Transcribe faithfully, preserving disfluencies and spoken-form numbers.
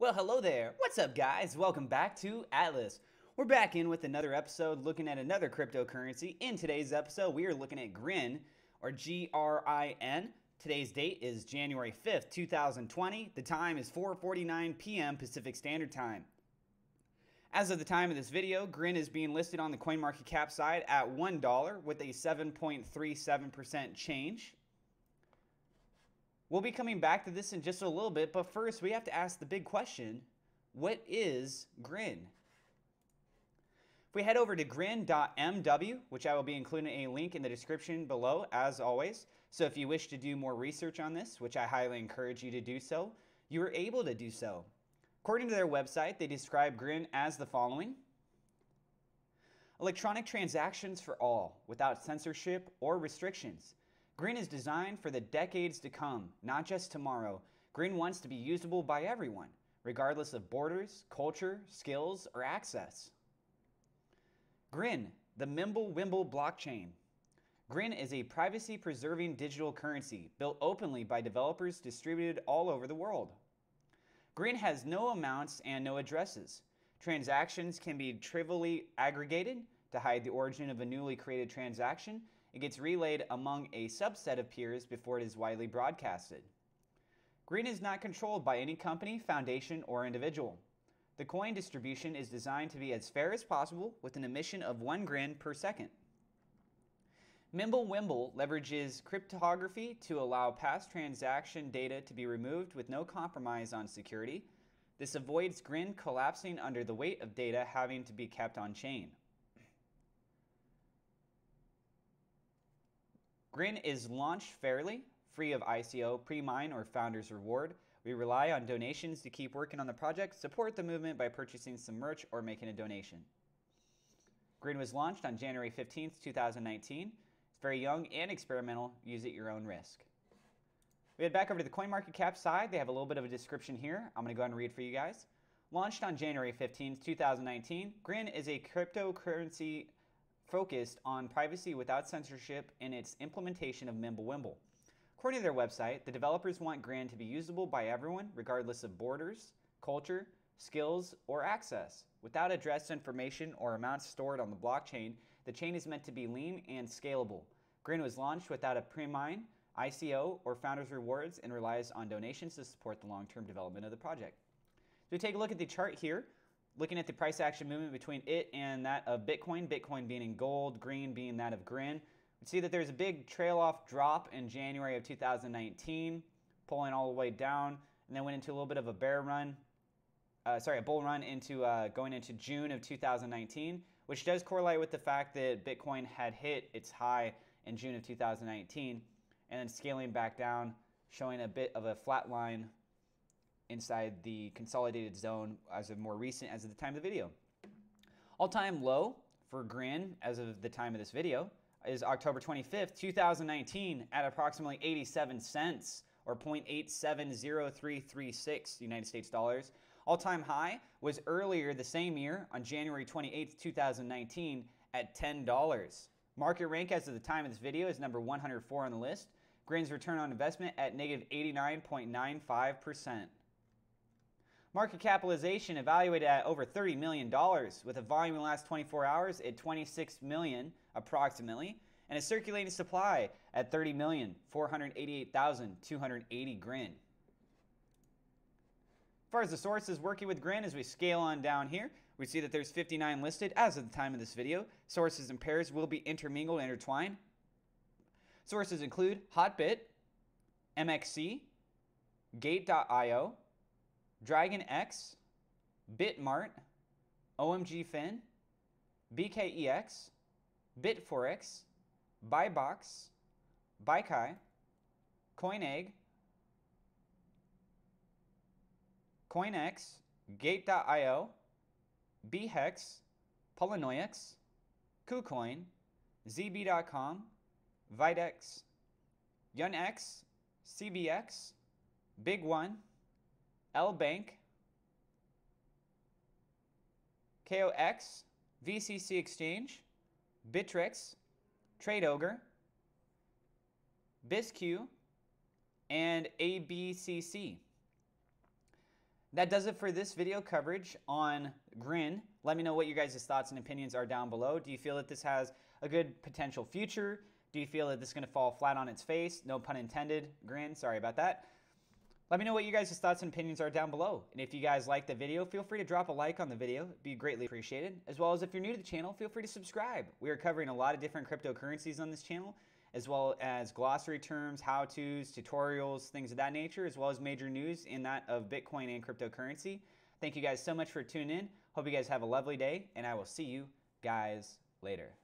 Well, hello there. What's up, guys? Welcome back to Atlas. We're back in with another episode looking at another cryptocurrency. In today's episode, we are looking at Grin, or G R I N. Today's date is January fifth, two thousand twenty. The time is four forty-nine p m Pacific Standard Time. As of the time of this video, Grin is being listed on the CoinMarketCap side at one dollar with a seven point three seven percent change. We'll be coming back to this in just a little bit, but first we have to ask the big question, what is Grin? If we head over to grin dot m w, which I will be including a link in the description below as always, so if you wish to do more research on this, which I highly encourage you to do so, you are able to do so. According to their website, they describe Grin as the following. Electronic transactions for all, without censorship or restrictions. Grin is designed for the decades to come, not just tomorrow. Grin wants to be usable by everyone, regardless of borders, culture, skills, or access. Grin, the Mimblewimble blockchain. Grin is a privacy-preserving digital currency built openly by developers distributed all over the world. Grin has no amounts and no addresses. Transactions can be trivially aggregated to hide the origin of a newly created transaction. It gets relayed among a subset of peers before it is widely broadcasted. Grin is not controlled by any company, foundation, or individual. The coin distribution is designed to be as fair as possible with an emission of one grin per second. Mimblewimble leverages cryptography to allow past transaction data to be removed with no compromise on security. This avoids grin collapsing under the weight of data having to be kept on chain. Grin is launched fairly, free of I C O, pre-mine, or founder's reward. We rely on donations to keep working on the project. Support the movement by purchasing some merch or making a donation. Grin was launched on January fifteenth, two thousand nineteen. It's very young and experimental. Use at your own risk. We head back over to the CoinMarketCap side. They have a little bit of a description here. I'm going to go ahead and read for you guys. Launched on January fifteenth, two thousand nineteen, Grin is a cryptocurrency focused on privacy without censorship in its implementation of Mimblewimble. According to their website, the developers want Grin to be usable by everyone, regardless of borders, culture, skills, or access. Without address information or amounts stored on the blockchain, the chain is meant to be lean and scalable. Grin was launched without a pre-mine, I C O, or founders' rewards and relies on donations to support the long-term development of the project. So we take a look at the chart here. Looking at the price action movement between it and that of Bitcoin, Bitcoin being in gold, green being that of Grin, we see that there's a big trail off drop in January of two thousand nineteen, pulling all the way down, and then went into a little bit of a bear run, uh, sorry, a bull run into uh, going into June of two thousand nineteen, which does correlate with the fact that Bitcoin had hit its high in June of two thousand nineteen, and then scaling back down, showing a bit of a flat line inside the consolidated zone as of more recent, as of the time of the video. All-time low for Grin as of the time of this video is October twenty-fifth, two thousand nineteen at approximately eighty-seven cents or zero point eight seven zero three three six United States dollars. All-time high was earlier the same year on January twenty-eighth, two thousand nineteen at ten dollars. Market rank as of the time of this video is number one hundred four on the list. Grin's return on investment at negative eighty-nine point nine five percent. Market capitalization evaluated at over thirty million dollars with a volume in the last twenty-four hours at twenty-six million approximately and a circulating supply at thirty million four hundred eighty-eight thousand two hundred eighty Grin. As far as the sources working with Grin, as we scale on down here, we see that there's fifty-nine listed as of the time of this video. Sources and pairs will be intermingled and intertwined. Sources include Hotbit, M X C, Gate dot i o, Dragon X, Bitmart, O M G Fin, B K E X, Bitforex, Buybox, Baikai, CoinEgg, CoinX, Gate dot i o, B H E X, Polonoex, KuCoin, Z B dot com, ViteX, YunX, C B X, BigOne, L Bank, K O X, V C C Exchange, Bittrex, Trade Ogre, BISQ, and A B C C. That does it for this video coverage on Grin. Let me know what your guys' thoughts and opinions are down below. Do you feel that this has a good potential future? Do you feel that this is going to fall flat on its face? No pun intended, Grin. Sorry about that. Let me know what you guys' thoughts and opinions are down below. And if you guys like the video, feel free to drop a like on the video. It'd be greatly appreciated. As well as if you're new to the channel, feel free to subscribe. We are covering a lot of different cryptocurrencies on this channel, as well as glossary terms, how-tos, tutorials, things of that nature, as well as major news in that of Bitcoin and cryptocurrency. Thank you guys so much for tuning in. Hope you guys have a lovely day, and I will see you guys later.